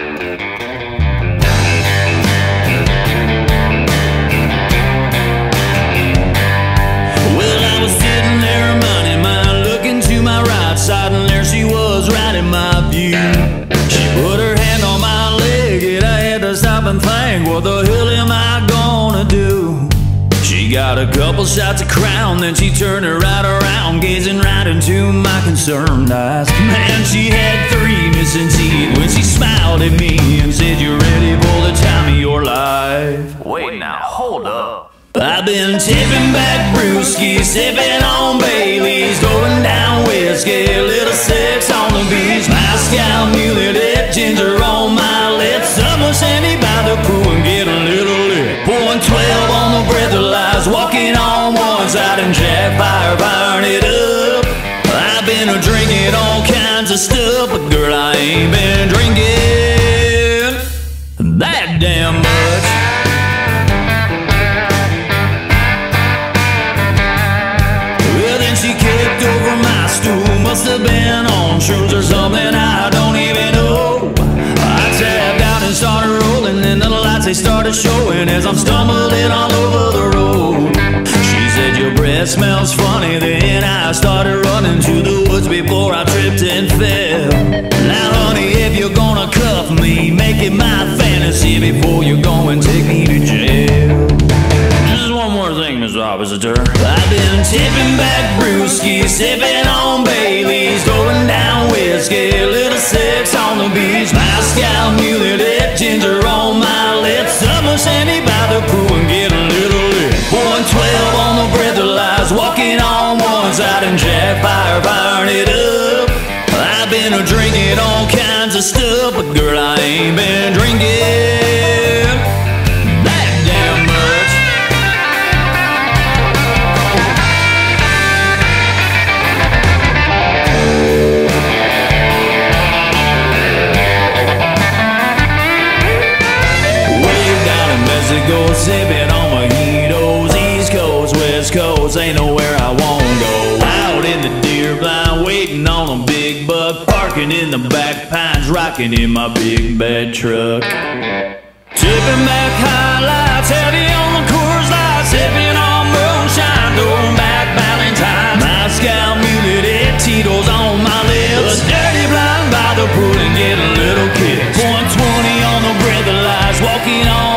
What the hell am I gonna do? She got a couple shots of Crown, then she turned her right around, gazing right into my concerned eyes. Man, she had three missing teeth when she smiled at me and said, "You're ready for the time of your life." Wait now, hold up. I've been tipping back brewski, sipping on Bailey's, going down whiskey, little sex on the beach, Moscow Mule Dip, ginger on my lips, summer shandy by the pool and get a little lit. Pouring 12 on the breathalyzer, walking on one side and Jackfire firing it up. I've been drinking all kinds of stuff, but girl, I ain't been drinking that damn much. Must have been on shrooms or something, I don't even know. I tapped out and started rolling, and the lights they started showing as I'm stumbling all over the road. She said, "Your breath smells funny." Then I started running to the woods before I tripped and fell. Now honey, if you're gonna cuff me, make it my fantasy before you go and take me to jail. Officer, I've been tipping back brewski, sipping on Bailey's, going down whiskey, little sex on the beach, Moscow Mule Dip, ginger on my lips, summer shandy by the pool and get a little lit. Pouring 12 on the breathalyzer, walking on one side and Jackfire firing it up. I've been drinking all kinds of stuff, but girl, I ain't been drinking. Sipping on mojitos, East Coast, West Coast, ain't nowhere I wanna go. Out in the deer blind, waiting on a big buck, parking in the back pines, rocking in my big bad truck. Tipping back highlights, heavy on the Coors Light, sipping on moonshine, throwing back Valentine's. Moscow Mule Dip, Tito's on my lips, a dirty blind by the pool and get a little kiss. 120 on the breathalyzer, walking on